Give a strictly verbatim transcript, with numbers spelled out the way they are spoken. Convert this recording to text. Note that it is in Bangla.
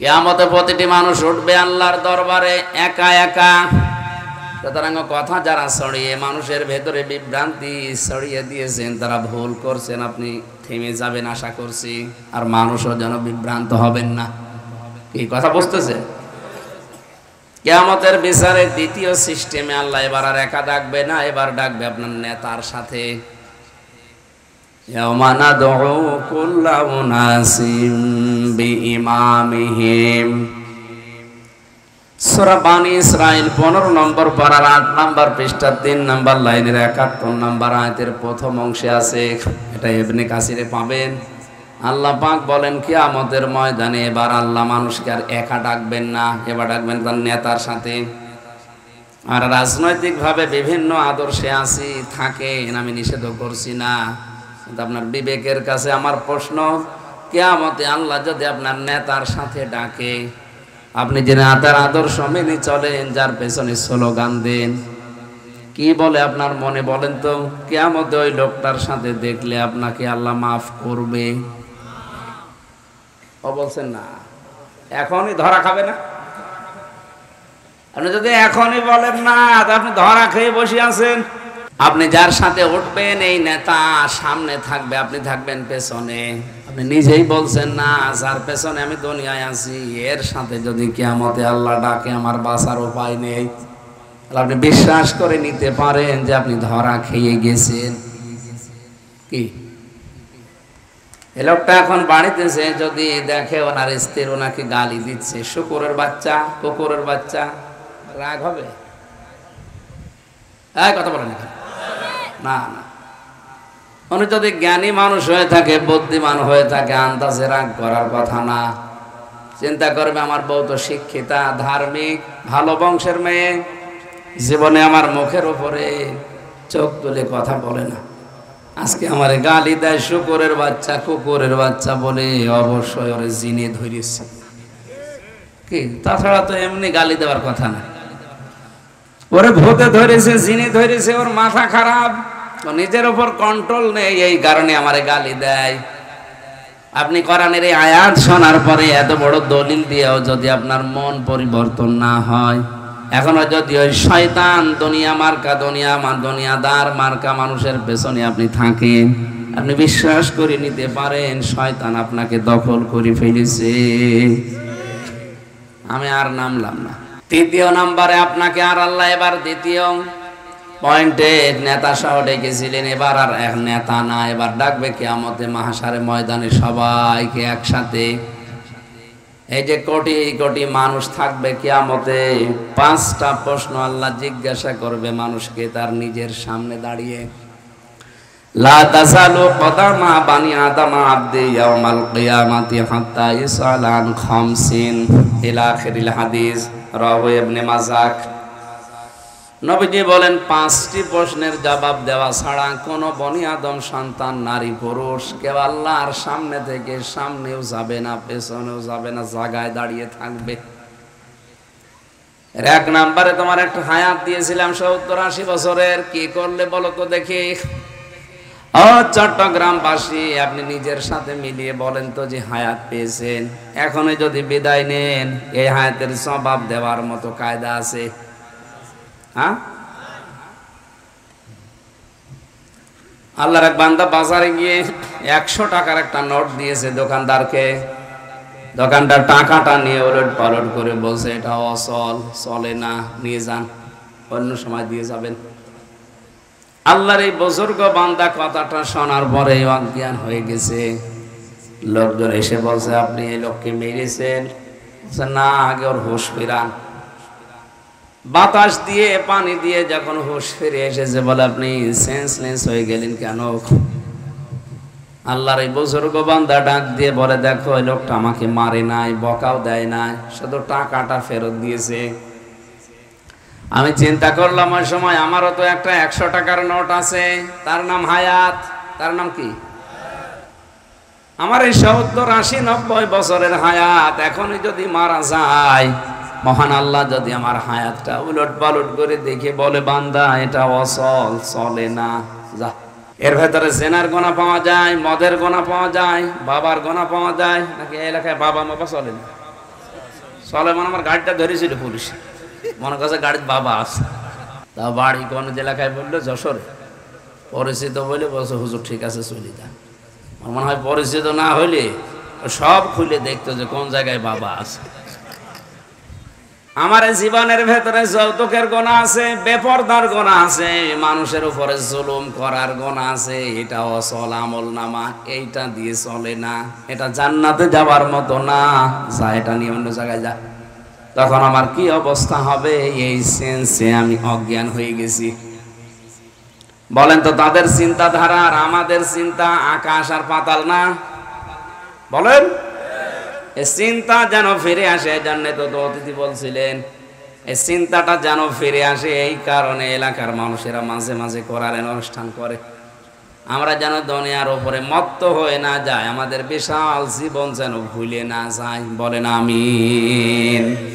কিয়ামতে প্রতিটি মানুষ উঠবে আল্লাহর দরবারে একা একা। সুতরাং কথা যারা ছড়িয়ে মানুষের ভেতরে বিভ্রান্তি ছড়িয়ে দিয়েছেন তারা ভুল করছেন, আপনি থেমে যাবেন আশা করছি, আর মানুষও যেন বিভ্রান্ত হবেন না। এই কথা বুঝতেছে? কিয়ামতের বিচারে দ্বিতীয় সিস্টেমে আল্লাহ এবার আর একা ডাকবে না, এবার ডাকবে আপনার নেতার সাথে। সূরা বনী ইসরাঈল পনেরো নম্বর পারার আট নম্বর পৃষ্ঠা তিন নম্বর লাইনের একাত্তর নম্বর আয়াতের প্রথম অংশে আছে, এটা ইবনে কাসিরে পাবেন। আল্লাহ পাক বলেন কিয়ামতের ময়দানে এবার আল্লাহ মানুষকে আর একা ডাকবেন না, এবার ডাকবেন তার নেতার সাথে। আর রাজনৈতিকভাবে বিভিন্ন আদর্শে আসি থাকেন, আমি নিষেধ করছি না, কিন্তু আপনার বিবেকের কাছে আমার প্রশ্ন, কিয়ামতে আল্লাহ যদি আপনার নেতার সাথে ডাকে, আপনি যে নেতার আদর্শ মেনে চলেন, যার পেছনে স্লোগান দেন, কি বলে আপনার মনে বলেন তো, কিয়ামতে ওই লোকটার সাথে দেখলে আপনাকে আল্লাহ মাফ করবে? ও বলছেন না, এখনই ধরা খাবে না। আপনি যদি এখনই বলেন না, আপনি ধরা খেয়ে বসে আছেন। আপনি যার সাথে উঠবেন এই নেতা সামনে থাকবে, আপনি থাকবেন পেছনে। আপনি নিজেই বলছেন না, যার পেছনে আমি দুনিয়ায় আছি, এর সাথে যদি কিয়ামতে আল্লাহ ডাকে আমার বাঁচার উপায় নেই। আপনি বিশ্বাস করে নিতে পারেন যে আপনি ধরা খেয়ে গেছেন। কি এ লোকটা এখন বাড়িতে সে যদি দেখে ওনার স্ত্রী ওনাকে গালি দিচ্ছে, শুকুরের বাচ্চা, কুকুরের বাচ্চা, রাগ হবে? এই কথা বলেন না না। উনি যদি জ্ঞানী মানুষ হয়ে থাকে, বুদ্ধিমান হয়ে থাকে, আন্দাজে রাগ করার কথা না। চিন্তা করবে আমার বউ তো শিক্ষিতা, ধার্মিক, ভালো বংশের মেয়ে, জীবনে আমার মুখের উপরে চোখ তুলে কথা বলে না, আজকে আমার গালি দেয় শুকুরের বাচ্চা কুকুরের বাচ্চা বলে, অবশ্যই ওরে জিনে ধরেছে। কি তাছাড়া তো এমনি গালি দেওয়ার কথা না, ওরে ভূতে ধরেছে, জিনে ধরেছে, ওর মাথা খারাপ, ও নিজের উপর কন্ট্রোল নেই, এই কারণে আমারে গালি দেয়। আপনি কোরআনের এই আয়াত শোনার পরে এত বড় দলিল দিয়েও যদি আপনার মন পরিবর্তন না হয়, এখনো যদি ওই শয়তান দুনিয়া মার্কা দুনিয়া আমার দুনিয়াদার মার্কা মানুষের পেছনে আপনি থাকেন, আপনি বিশ্বাস করে নিতে পারেন শয়তান আপনাকে দখল করে ফেলেছে। আমি আর নামলাম না। তৃতীয় নম্বরে আপনাকে আর আল্লাহ এবার দ্বিতীয় পয়েন্টে নেতা সহ ডেকেছিলেন, এবার আর এক নেতা না, এবার ডাকবে কিয়ামতে মাহশারে ময়দানে সবাইকে একসাথে। এই যে কোটি কোটি মানুষ থাকবে কিয়ামতে, পাঁচটা প্রশ্ন আল্লাহ জিজ্ঞাসা করবে মানুষকে তার নিজের সামনে দাঁড়িয়ে। লা তাজালু কদামা বানি আদামা আবদি ইয়াউমাল কিয়ামাতি হাত্তা ইসআলা আন খামসিন ইলা আখিরিল হাদিস রাওয়াহু ইবনে মাজাহ। নবীজি বলেন পাঁচটি প্রশ্নের জবাব দেওয়া ছাড়া কোনো বনি আদম সন্তান, নারী, পুরুষ কেউ আল্লাহর সামনে থেকে সামনেও যাবে না, পেছনেও যাবে না, জায়গায় দাঁড়িয়ে থাকবে। এক নাম্বারে তোমার একটা হায়াত দিয়েছিলাম সত্তর আশি বছরের, কি করলে বলো তো দেখি? ও চট্টগ্রামবাসী, আপনি নিজের সাথে মিলিয়ে বলেন তো যে হায়াত পেয়েছেন, এখনই যদি বিদায় নেন, এই হায়াতের জবাব দেওয়ার মতো কায়দা আছে? হ্যাঁ, আল্লাহর এক বান্দা বাজারে গিয়ে একশো টাকার একটা নোট দিয়েছে দোকানদারকে। দোকানদার টাকাটা নিয়ে ওলট পালট করে বলছে এটা অচল, চলে না, নিয়ে যান, অন্য সময় দিয়ে যাবেন। আল্লাহর এই বুজুর্গ বান্দা কথাটা শোনার পরে অজ্ঞান হয়ে গেছে। লোকজন এসে বলছে আপনি এই লোককে মেরেছেন। না, আগে ওর হুঁশ ফিরান। বাতাস দিয়ে পানি দিয়ে যখন হুঁশ ফিরে এসেছে, বলে আপনি সেন্সলেস হয়ে গেলেন কেন? আল্লাহর এই বুজুর্গ বান্দা ডাক দিয়ে বলে দেখো, এই লোকটা আমাকে মারে নাই, বকাও দেয় নাই, শুধু টাকাটা ফেরত দিয়েছে। আমি চিন্তা করলাম ওই সময় আমারও তো একটা একশো টাকার নোট আছে, তার নাম হায়াত, তার নাম কি? আমার এই সত্তর আশি নব্বই বছরের হায়াত, এখনই যদি মারা যায়, মহান আল্লাহ যদি আমার হায়াতটা উলট পালট করে দেখে বলে বান্দা এটা অচল, চলে না, যা। এর ভেতরে জেনার গোনা পাওয়া যায়, মদের গোনা পাওয়া যায়, বাবার গোনা পাওয়া যায়, নাকি এলাকায় বাবা মাবা চলে না? সলেমান আমার গাড়িটা ধরেছিল পুলিশ, মনে করছে গাড়ির বাবা আছে। তা বাড়ি কোন এলাকায় বললো, যশোরে। পরিচিত বলে বলছে হুজুর ঠিক আছে চলি যান। আমার মনে হয় পরিচিত না হইলে সব খুলে দেখতো যে কোন জায়গায় বাবা আছে। আমার জীবনের ভেতরে যৌতুকের গোনা আছে, বেপরদার গোনা আছে, মানুষের উপরে জুলুম করার গোনা আছে। এটা অসল আমল নামা, এইটা দিয়ে চলে না, এটা জান্নাতে যাওয়ার মতো না, যা এটা নিয়ে অন্য জায়গায় যা। তখন আমার কি অবস্থা হবে? এই সেন্সে আমি অজ্ঞান হয়ে গেছি। বলেন তো তাদের চিন্তাধারা আর আমাদের চিন্তা আকাশ আর পাতাল না? বলেন, এই চিন্তা যেন ফিরে আসে, জানে তো তো অতিথি বলছিলেন, এই চিন্তাটা যেন ফিরে আসে। এই কারণে এলাকার মানুষেরা মাঝে মাঝে কোরআনের অনুষ্ঠান করে, আমরা যেন দুনিয়ার ওপরে মত্ত হয়ে না যায়, আমাদের বিশাল জীবন যেন ভুলে না যায়। বলেন আমিন।